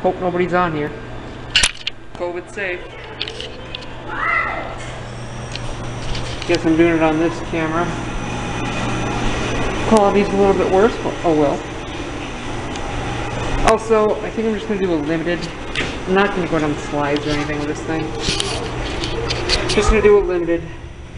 Hope nobody's on here. COVID safe. Guess I'm doing it on this camera. Quality's a little bit worse, but oh well. Also, I think I'm just going to do a limited. I'm not going to go down slides or anything with this thing. Just going to do a limited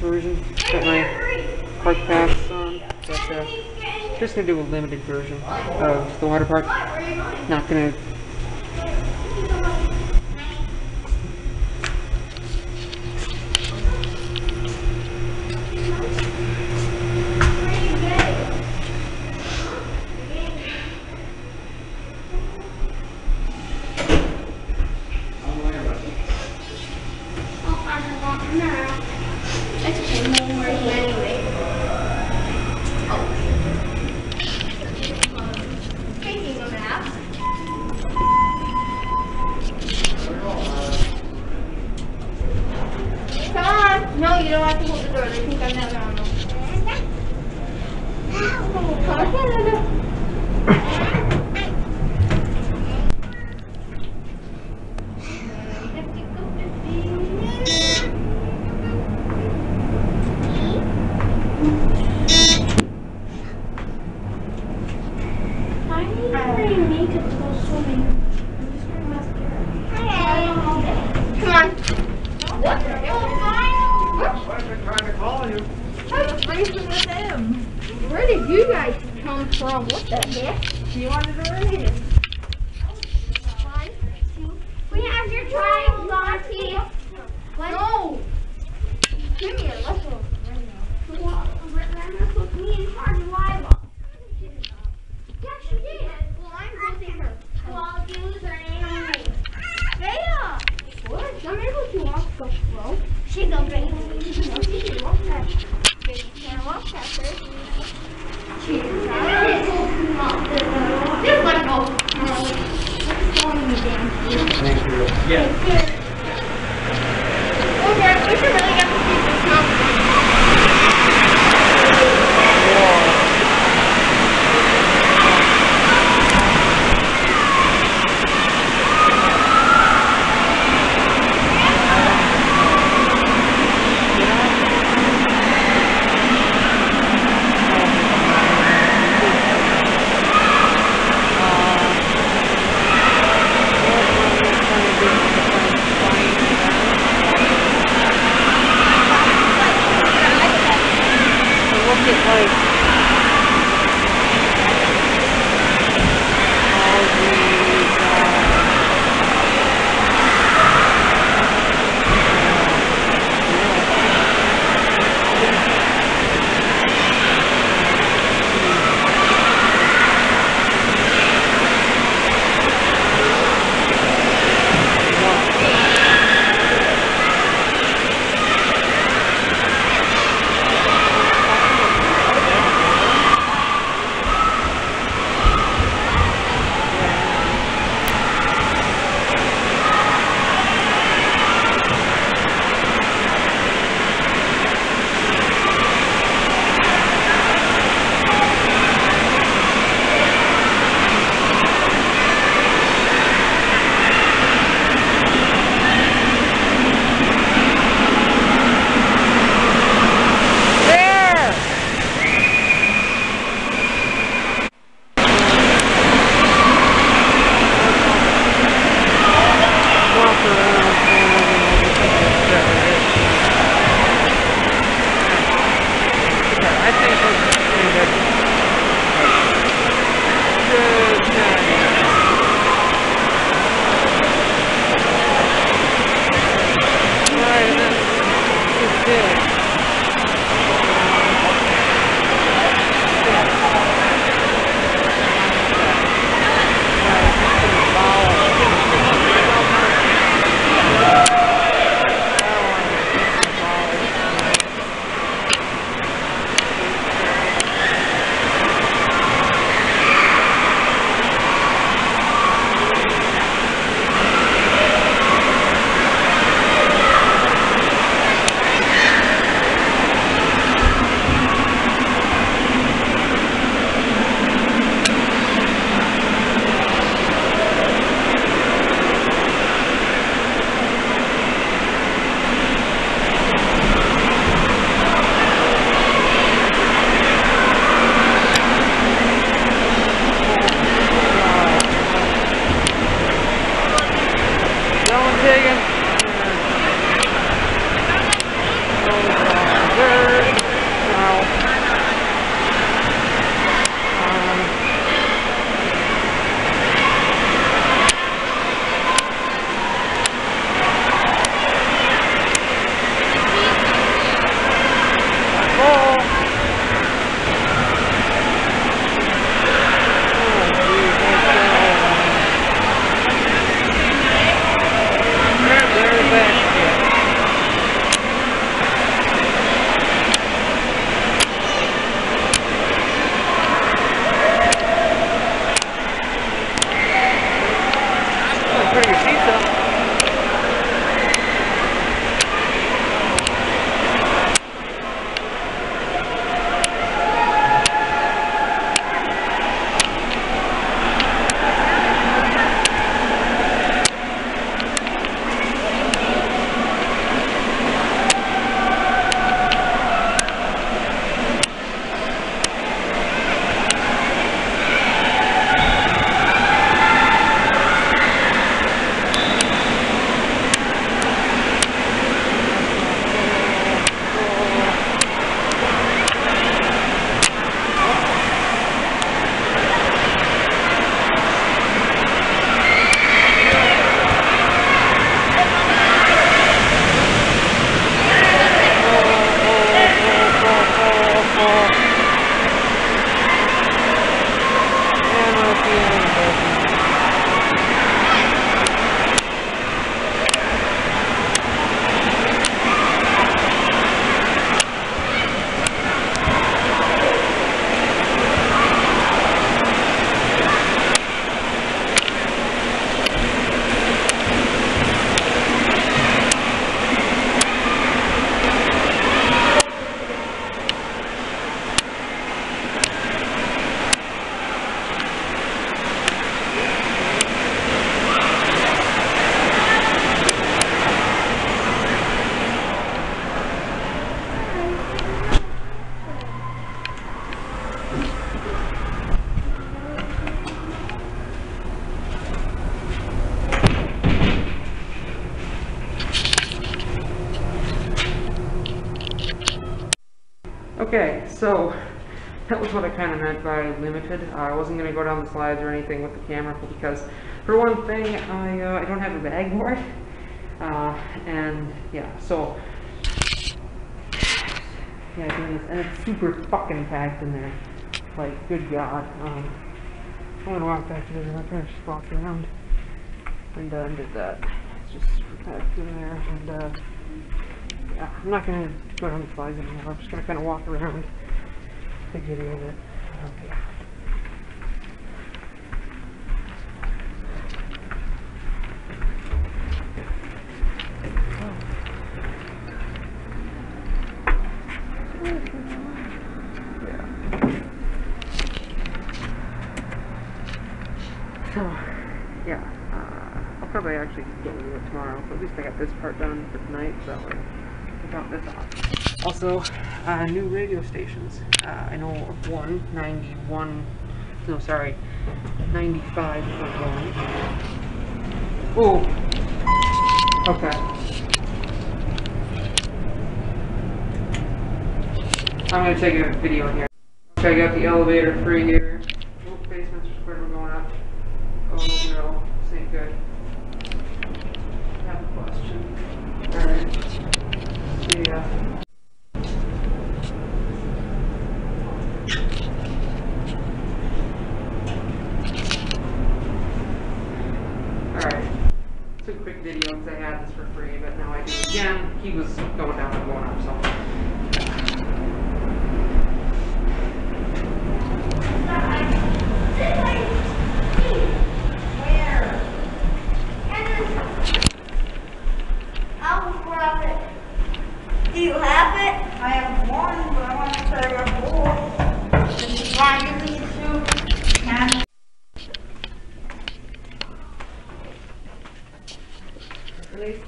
version. Got my park pass on. But, just going to do a limited version of the water park. Not going to... Okay, so that was what I kind of meant by limited. I wasn't going to go down the slides or anything with the camera because, for one thing, I don't have a bag for it. And yeah, so yeah, and it's super fucking packed in there. Like, good God. I'm gonna walk back to the other one. I just walked around and did that. It's just super packed in there. And yeah, I'm not gonna go down the slides anymore. I'm just gonna kind of walk around. Take video of it. Okay. Yeah. So, yeah. I'll probably actually go do it tomorrow. But at least I got this part done for tonight, so I got this off. Also, new radio stations. I know of one, 95.1. Oh, okay. I'm gonna take a video in here. Okay, I got the elevator free here. Oh, basements are squared, we're going up. Oh no, this ain't good. I have a question. Alright, see ya. Videos, I had this for free, but now I do it again. He was going down and going up, so do you have it? I have one, but I want to try my bowl. If you want to give me two,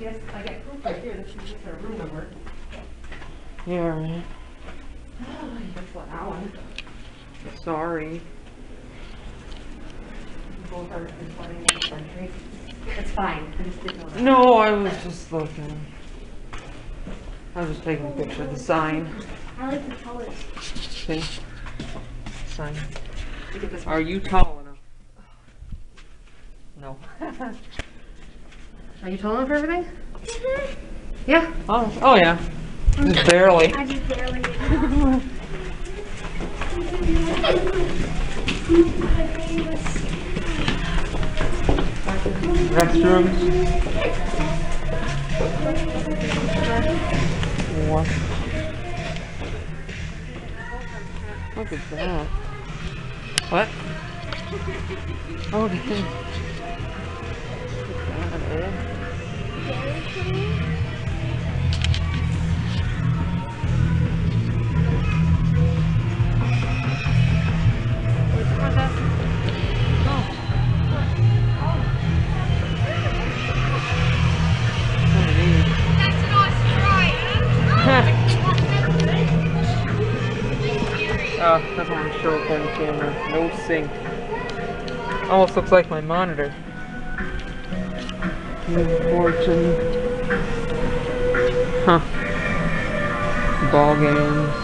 yes, I got proof right here. This is just our room number. Yeah, right. Oh, that's what Alan. Sorry. Both are in the country. It's fine. I just didn't know that. No, I was just looking. I was just taking a picture of the sign. I like the colors. See? Sign. Look at this one. Are you tall enough? No. Are you tall enough for everything? Mm-hmm. Yeah. Oh yeah. Just barely. I just barely. Restrooms. What? Look at that. What? Okay. Dairy Queen? Oh, that's not a show on camera. No sync. Almost looks like my monitor. Fortune. Huh. Ball games.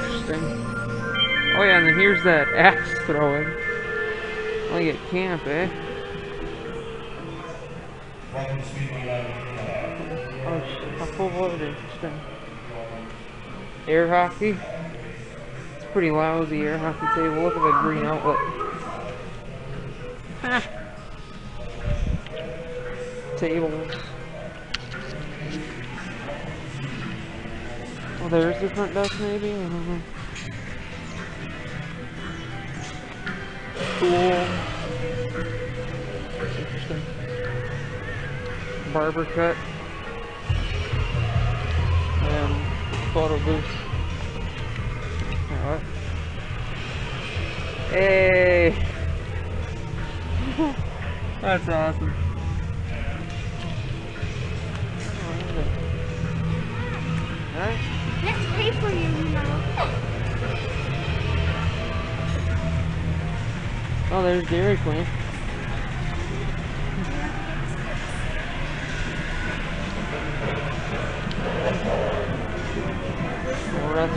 Interesting. Oh yeah, and then here's that axe throwing. Like at camp, eh? Oh shit, how cool was it? Interesting. Air hockey? It's a pretty lousy air hockey table. Look at that green outlet. Ha! Tables. Well, there's the front desk, maybe? I don't know. Cool. Interesting. Barber cut. And photo booth. Alright. Hey! That's awesome. Right. Let's pay for you, you know. Oh, there's Dairy Queen. Well, that's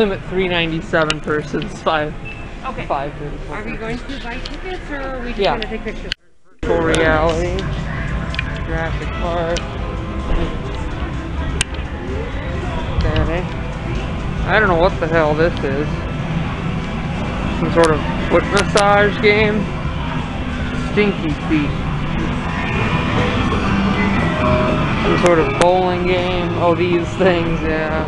limit 397 persons, okay. 534. Are we going to buy tickets or are we just going to take pictures? Virtual reality, Jurassic Park. I don't know what the hell this is. Some sort of foot massage game. Stinky feet. Some sort of bowling game. Oh, these things, yeah.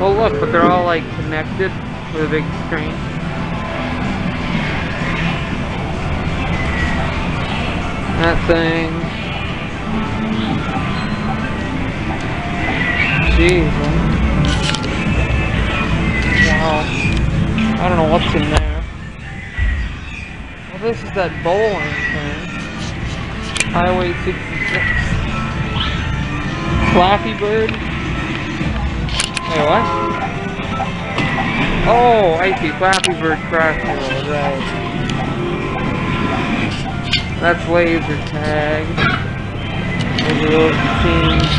Oh, look, but they're all like connected with a big screen. That thing. Jeez, wow. I don't know what's in there. Well, this is that bowling thing. Highway 66. Flappy Bird. Wait, what? Oh, I see. Flappy Bird Crash Bandicoot, right. That's laser tag. Those are those teams.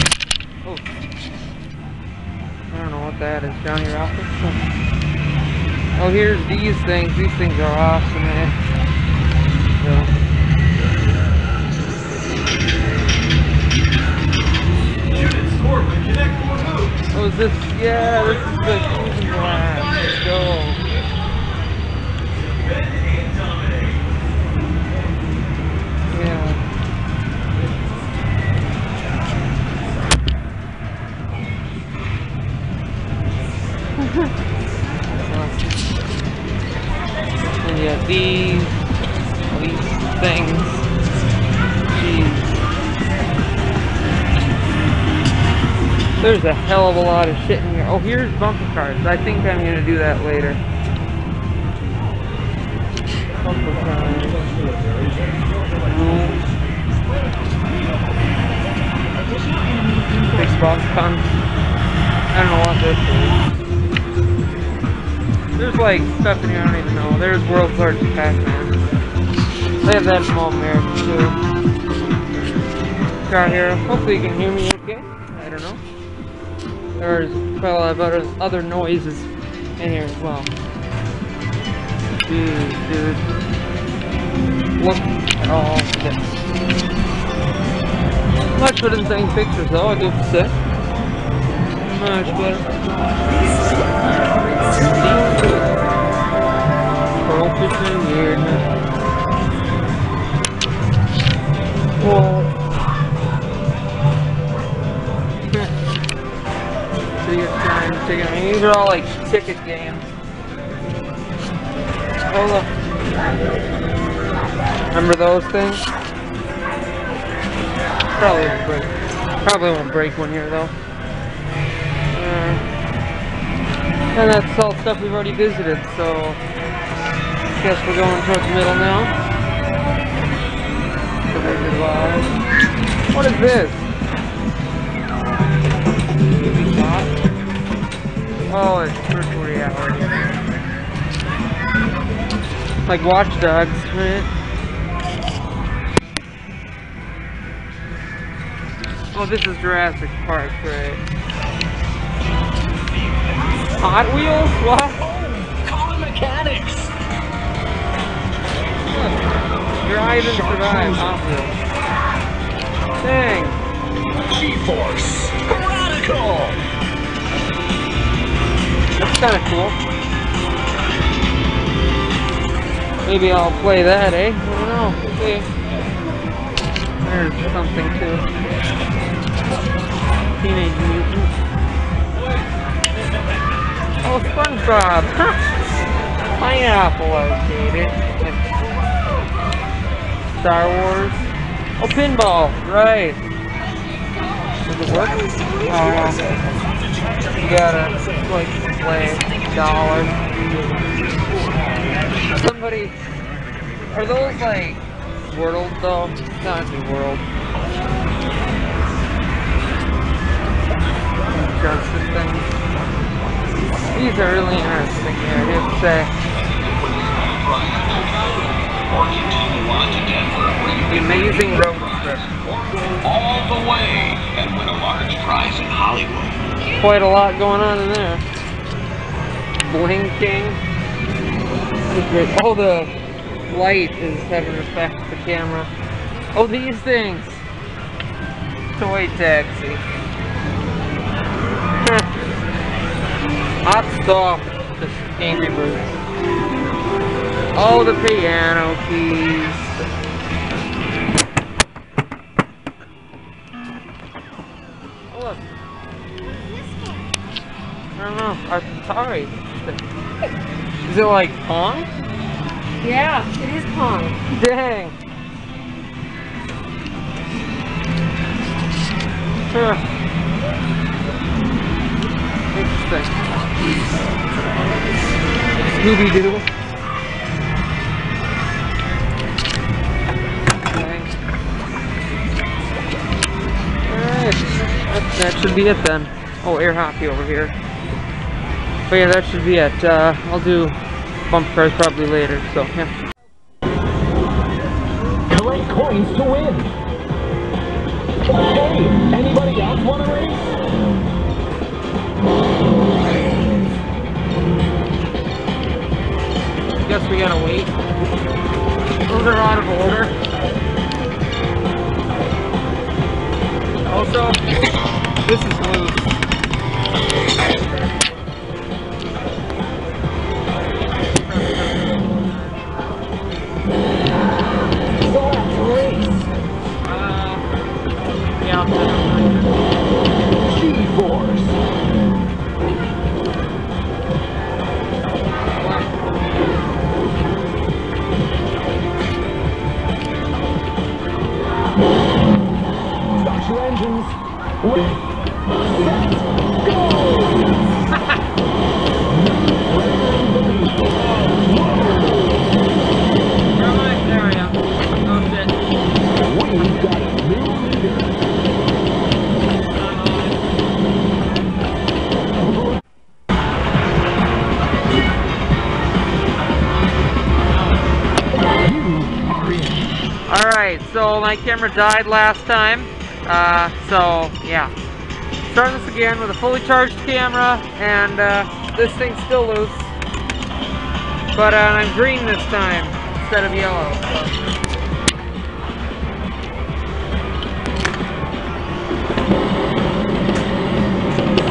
That is Johnny Rockets. Oh, here's these things. These things are awesome, man. So. Oh, is this? Yeah, this is the fusion blast. Let's go. Yeah. And you have these things. Jeez. There's a hell of a lot of shit in here. Oh, here's bumper cars. I think I'm gonna do that later. Bumper cars. Xbox pumps. I don't know what this is. There's like stuff that you don't even know. There's World's Largest Pac-Man. They have that in Mall America too. Car here. Hopefully you can hear me okay. I don't know. There's quite a lot of other noises in here as well. Jeez, dude. Look at all this. Much better than taking pictures though, I do have to say. Much better. Pearl fishing weird. Whoa. Ticket time, ticket. I mean, these are all like ticket games. Oh look. Remember those things? Probably won't break. Probably won't break one here though. And that's all stuff we've already visited, so I guess we're going towards the middle now. What is this? Oh, it's virtual reality. Like Watch Dogs, right? Oh, this is Jurassic Park, right? Hot Wheels? What? Oh, call the mechanics! Look, drive and survive, Hot Wheels. Dang! G-Force! Radical! That's kinda cool. Maybe I'll play that, eh? I don't know, we'll see. There's something too. Teenage Mutant. Oh, SpongeBob! Pineapple arcade. Star Wars. Oh, pinball! Right! Does it work? You gotta, like, play $1. Somebody... Are those, like, World though? Not New World. Justice things. These are really interesting here, I have to say. The amazing road trip. All the way and win a large prize in Hollywood. Quite a lot going on in there. Bling King. Oh, the light is having effect to the camera. Oh, these things. Toy taxi. Hot stop. The Angry Birds. Oh, the piano keys. Oh, look. I don't know. I'm sorry. Is it like Pong? Yeah, it is Pong. Dang. Huh. Interesting. Scooby-Doo. Alright. That should be it then. Oh, air hockey over here. But yeah, that should be it. I'll do bump cars probably later, so yeah. Collect coins to win! Hey, anybody else want to race? Guess we gotta wait. Those are out of order. Also, this is loose. G-Force. Start your engines. Wait. Set. Go! We're on this area. Oh shit. We've got a new leader. So my camera died last time, so yeah. Starting this again with a fully charged camera, and this thing's still loose, but I'm green this time instead of yellow.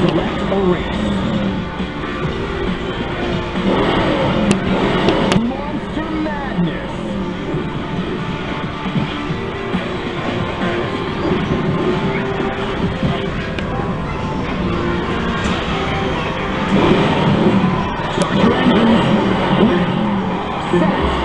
Select a race. Monster Madness. Incoming!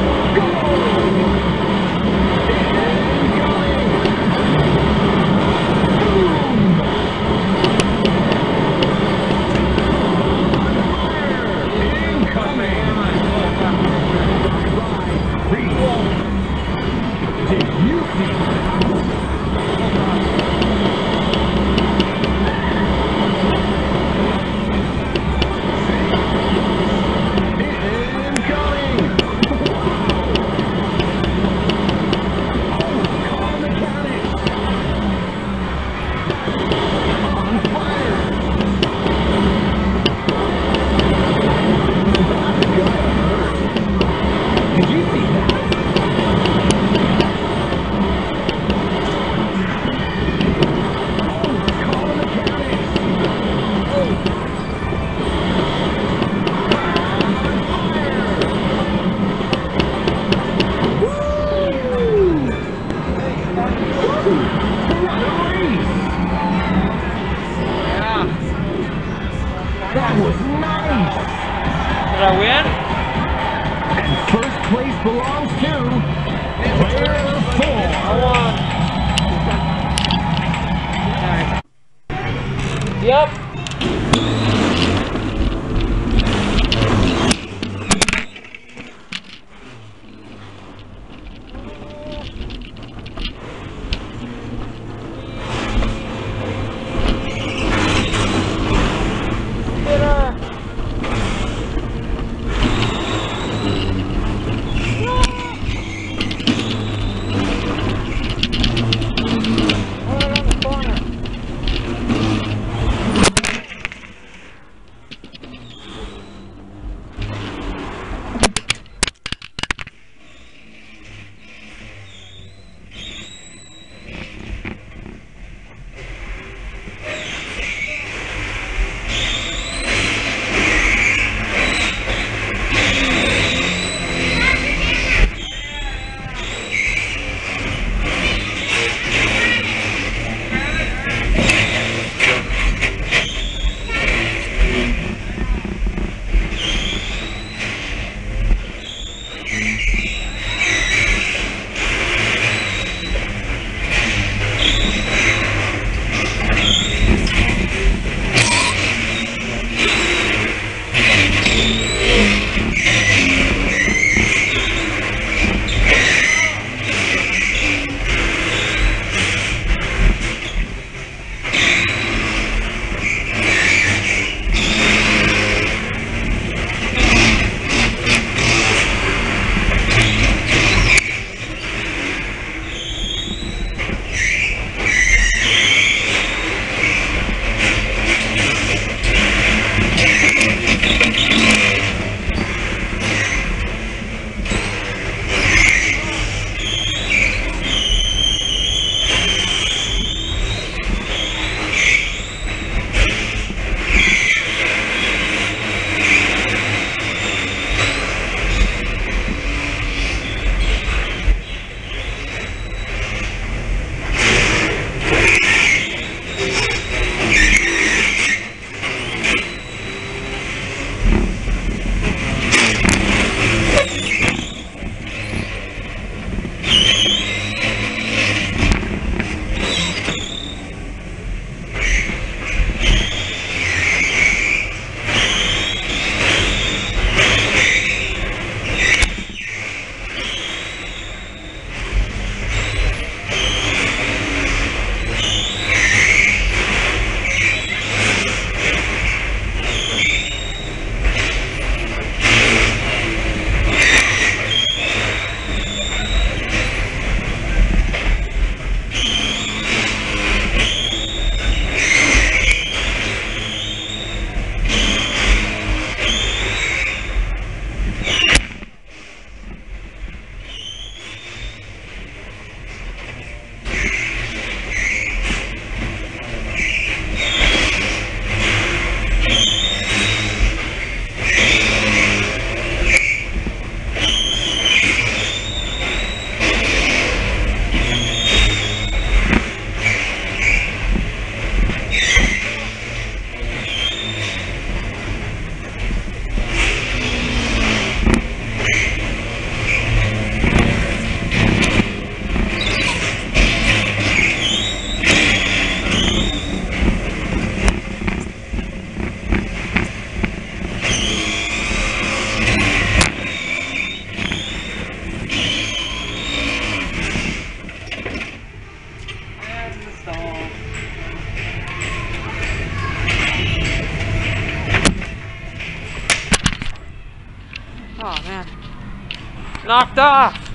knocked off.